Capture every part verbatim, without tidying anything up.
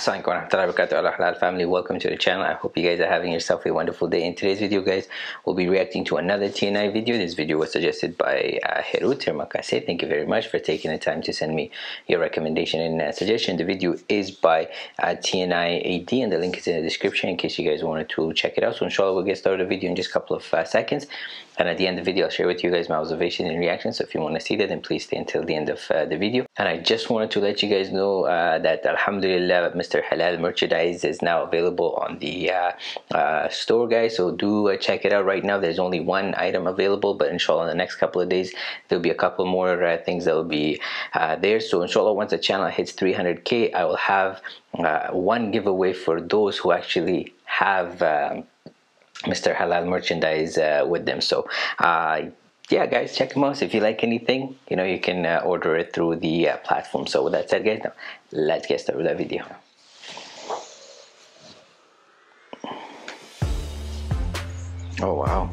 Assalamualaikum warahmatullahi wabarakatuh. Al Halal family, welcome to the channel. I hope you guys are having yourself a wonderful day. In today's video, guys, we'll be reacting to another T N I video. This video was suggested by uh, Heru. Terima kasih. Thank you very much for taking the time to send me your recommendation and uh, suggestion. The video is by uh, T N I A D, and the link is in the description in case you guys wanted to check it out. So inshallah, we'll get started the video in just a couple of uh, seconds, and at the end of the video, I'll share with you guys my observation and reaction. So if you want to see that, then please stay until the end of uh, the video. And I just wanted to let you guys know uh, that alhamdulillah, Mister Halal merchandise is now available on the uh, uh, store, guys. So do uh, check it out. Right now there's only one item available, but inshallah in the next couple of days there'll be a couple more uh, things that will be uh, there. So inshallah, once the channel hits three hundred K, I will have uh, one giveaway for those who actually have um, Mister Halal merchandise uh, with them. So uh, yeah, guys, check them out. So if you like anything, you know, you can uh, order it through the uh, platform. So with that said, guys, now let's get started with that video. Oh wow.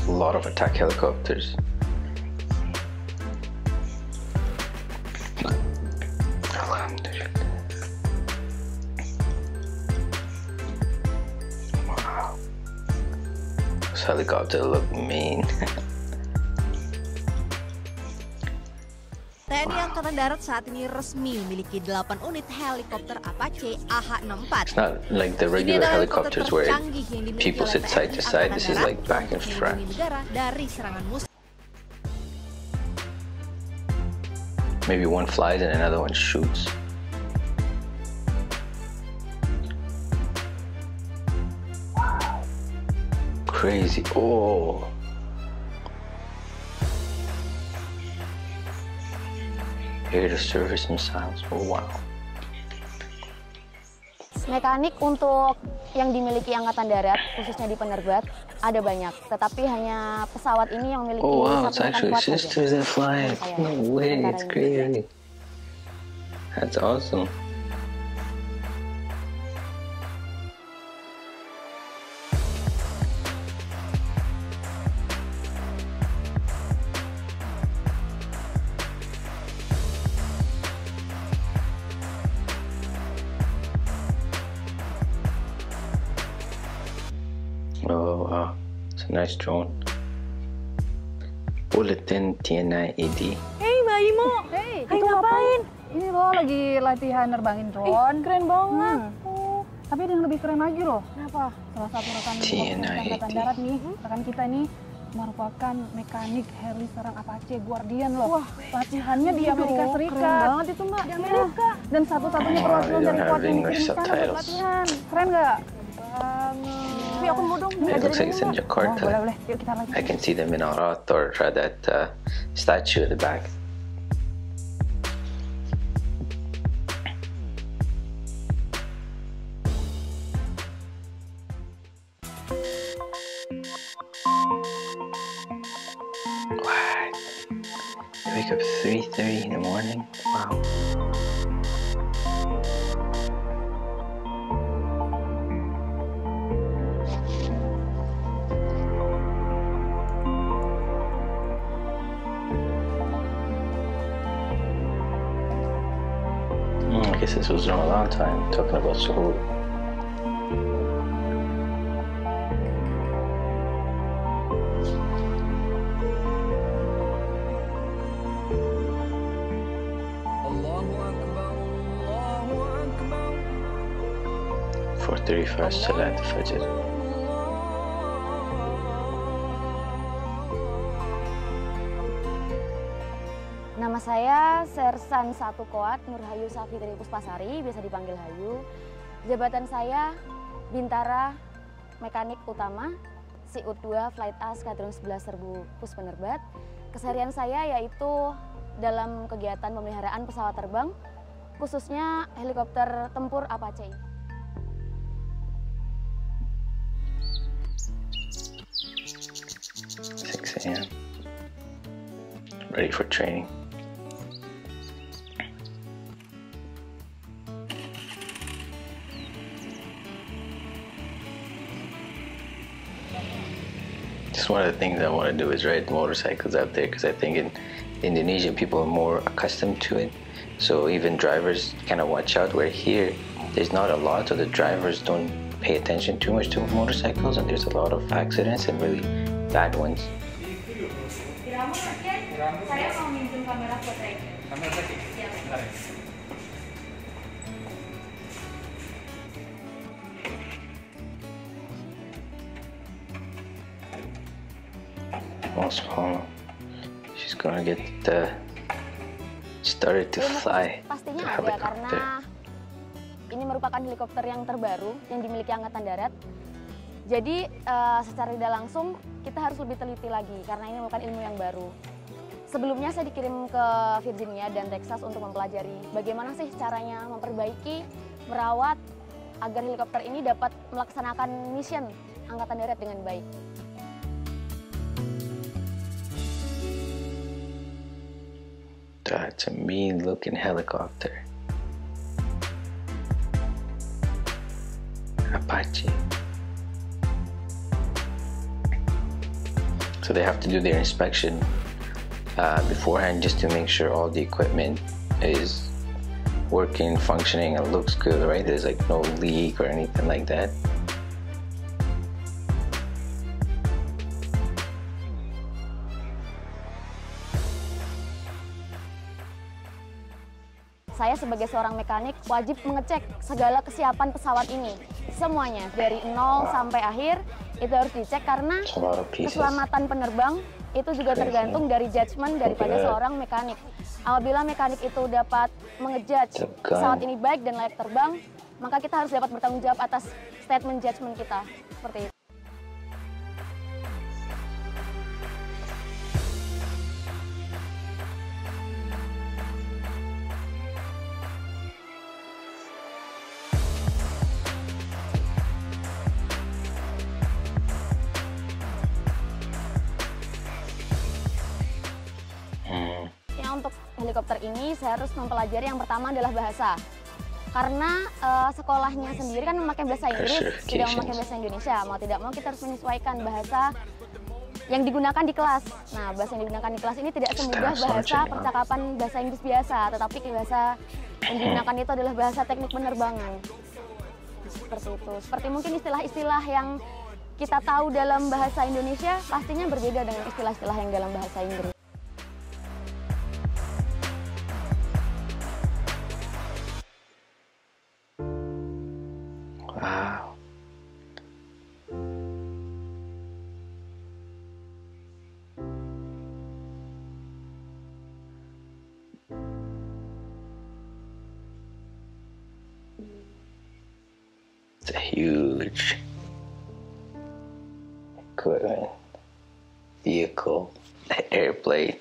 A lot of attack helicopters. Helicopter look mean. T N I Angkatan Darat saat ini resmi memiliki delapan unit helikopter Apache A H enam puluh empat. It's not like the regular helicopters where people sit side to side. This is like back and front. Maybe one flies and another one shoots. Crazy. Oh, air to service missiles. Oh wow. Mekanik untuk yang dimiliki Angkatan Darat, khususnya di penerbat, ada banyak. Tetapi hanya pesawat ini yang memiliki. Oh wow, it's actually sisters that fly. No way, it's crazy. That's awesome. Oh wow, it's a nice drone. Bulletin T N I A D. Hey Mbak Imo, hey, itu ngapain? Ini loh lagi latihan nerbangin drone. Ih, keren banget. Hmm. Oh. Tapi ada yang lebih keren lagi loh. Kenapa? Salah satu rekan Angkatan Darat nih, rekan kita nih merupakan mekanik heli serang Apache Guardian loh. Wah, latihannya di Amerika Serikat. Keren banget itu Mbak. Di Amerika. Dan satu-satunya perwakilan dari kuat ini latihan. Keren nggak? It looks like it's in Jakarta. I can see the minaret or that uh, statue at the back. Wow. You wake up three thirty in the morning? Wow. I guess this was a long time talking about Seoul. four thirty-five Salat Fajr. Nama saya Sersan Satu Koat Nurhayu Safitri Puspasari, biasa dipanggil Hayu. Jabatan saya Bintara Mekanik Utama, C U dua Flight A Skadron sebelas Serbu Puspenerbat. Keseharian saya yaitu dalam kegiatan pemeliharaan pesawat terbang, khususnya helikopter tempur Apache. six A M Ready for training. one of the things I want to do is ride motorcycles out there, because I think in Indonesia people are more accustomed to it. So even drivers kind of watch out, where here there's not a lot, so the drivers don't pay attention too much to motorcycles, and there's a lot of accidents and really bad ones. Oh, subhanallah. She's gonna get uh, started to fly. Pastinya ada, karena ini merupakan helikopter yang terbaru yang dimiliki Angkatan Darat. Jadi uh, secara tidak langsung kita harus lebih teliti lagi karena ini merupakan ilmu yang baru. Sebelumnya saya dikirim ke Virginia dan Texas untuk mempelajari bagaimana sih caranya memperbaiki, merawat agar helikopter ini dapat melaksanakan mission Angkatan Darat dengan baik. That's a mean-looking helicopter. Apache. So they have to do their inspection uh, beforehand, just to make sure all the equipment is working, functioning, and looks good, right? There's like no leak or anything like that. Saya sebagai seorang mekanik wajib mengecek segala kesiapan pesawat ini. Semuanya dari nol sampai akhir itu harus dicek, karena keselamatan penerbang itu juga tergantung dari judgement daripada seorang mekanik. Apabila mekanik itu dapat mengejudge pesawat ini baik dan layak terbang, maka kita harus dapat bertanggung jawab atas statement judgement kita. Seperti itu. Untuk helikopter ini saya harus mempelajari yang pertama adalah bahasa, karena uh, sekolahnya sendiri kan memakai bahasa Inggris, tidak memakai bahasa Indonesia. Mau tidak mau kita harus menyesuaikan bahasa yang digunakan di kelas. Nah, bahasa yang digunakan di kelas ini tidak semudah bahasa percakapan bahasa Inggris biasa, tetapi bahasa yang digunakan itu adalah bahasa teknik penerbangan. Seperti itu. Seperti mungkin istilah-istilah yang kita tahu dalam bahasa Indonesia pastinya berbeda dengan istilah-istilah yang dalam bahasa Inggris. Wow. It's a huge equipment, vehicle, airplane.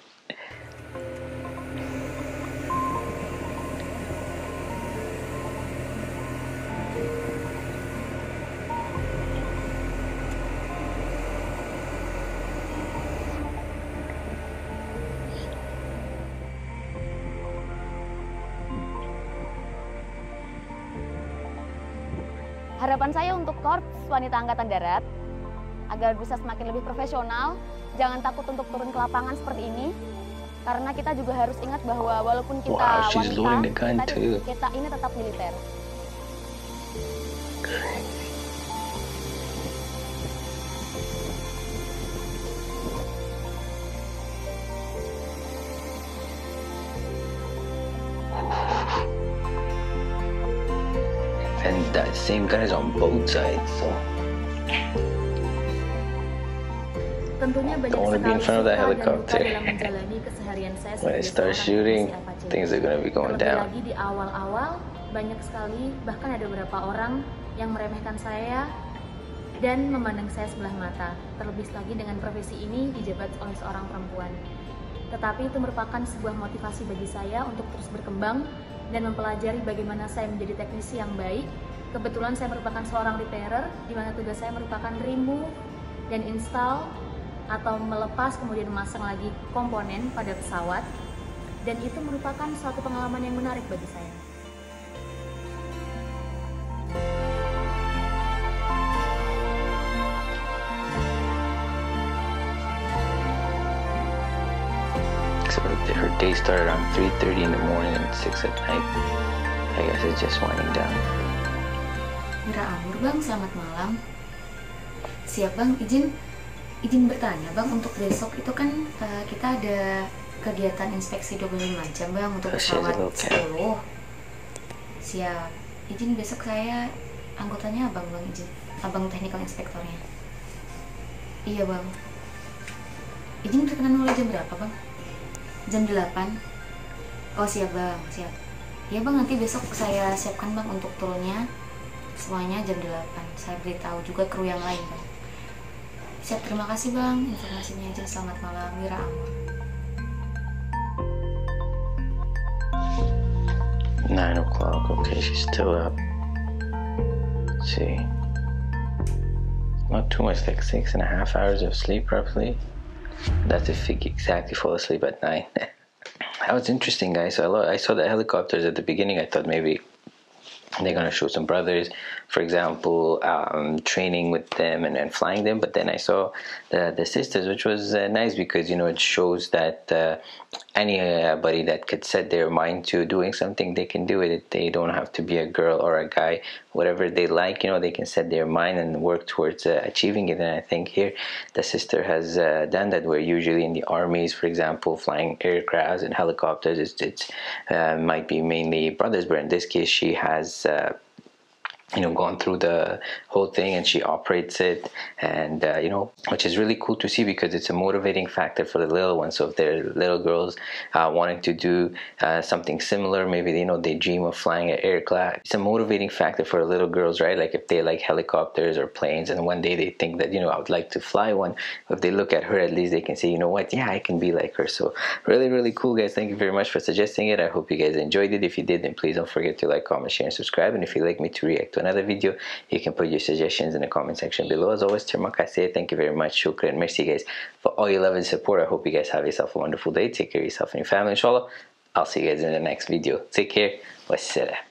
Harapan saya untuk Korps Wanita Angkatan Darat agar bisa semakin lebih profesional, jangan takut untuk turun ke lapangan seperti ini, karena kita juga harus ingat bahwa walaupun kita wow, wanita, kita, kita ini tetap militer. And that same guy is on both sides, so. Tentunya banyak sekali dalam menjalani keseharian saya sebagai seorang Apache. Things are gonna be going down. Lagi di awal-awal banyak sekali, bahkan ada beberapa orang yang meremehkan saya dan memandang saya sebelah mata. Terlebih lagi dengan profesi ini dijabat oleh seorang perempuan. Tetapi itu merupakan sebuah motivasi bagi saya untuk terus berkembang dan mempelajari bagaimana saya menjadi teknisi yang baik. Kebetulan saya merupakan seorang repairer, di mana tugas saya merupakan remove dan install atau melepas kemudian memasang lagi komponen pada pesawat. Dan itu merupakan suatu pengalaman yang menarik bagi saya. her day started on three thirty in the morning and six at night. I guess it's just winding down. Mira Amur, Bang, selamat malam. Siap, Bang. Izin izin bertanya, Bang, untuk besok itu kan uh, kita ada kegiatan inspeksi dua puluh lima jam, Bang, untuk pesawat sepuluh. Siap. Izin besok saya anggotanya Abang, Bang, izin. Abang technical inspektornya. Iya, Bang. Izin berkenan mulai jam berapa, Bang? Jam delapan. Oh, siap, Bang. Siap. Iya, Bang, nanti besok saya siapkan, Bang, untuk turunnya. Semuanya jam delapan. Saya beritahu juga kru yang lain, Bang. Siap, terima kasih, Bang. Informasinya aja. Selamat malam, Wira Amor. nine o'clock. Okay, she's still up. Let's see. Not too much, like six and a half hours of sleep, roughly. That's if we exactly fall asleep at nine. That was interesting, guys. So I, lo I saw the helicopters at the beginning. I thought maybe they're gonna show some brothers, for example, um, training with them and then flying them. But then I saw the the sisters, which was uh, nice because, you know, it shows that uh, anybody that could set their mind to doing something, they can do it. They don't have to be a girl or a guy. Whatever they like, you know, they can set their mind and work towards uh, achieving it. And I think here the sister has uh, done that. Where usually in the armies, for example, flying aircrafts and helicopters, it's, it's uh, might be mainly brothers, but in this case, she has uh, you know, gone through the whole thing and she operates it, and uh, you know, which is really cool to see because it's a motivating factor for the little ones. So if they're little girls uh, wanting to do uh, something similar, maybe, you know, they dream of flying an aircraft, it's a motivating factor for the little girls, right? Like if they like helicopters or planes and one day they think that, you know, I would like to fly one, if they look at her, at least they can say, you know what, yeah, I can be like her. So really, really cool, guys. Thank you very much for suggesting it. I hope you guys enjoyed it. If you did, then please don't forget to like, comment, share, and subscribe. And if you'd like me to react to another video, you can put your suggestions in the comment section below. As always, terima kasih, thank you very much, shukran, merci guys for all your love and support. I hope you guys have yourself a wonderful day. Take care of yourself and your family, inshallah. I'll see you guys in the next video. Take care, wassalam.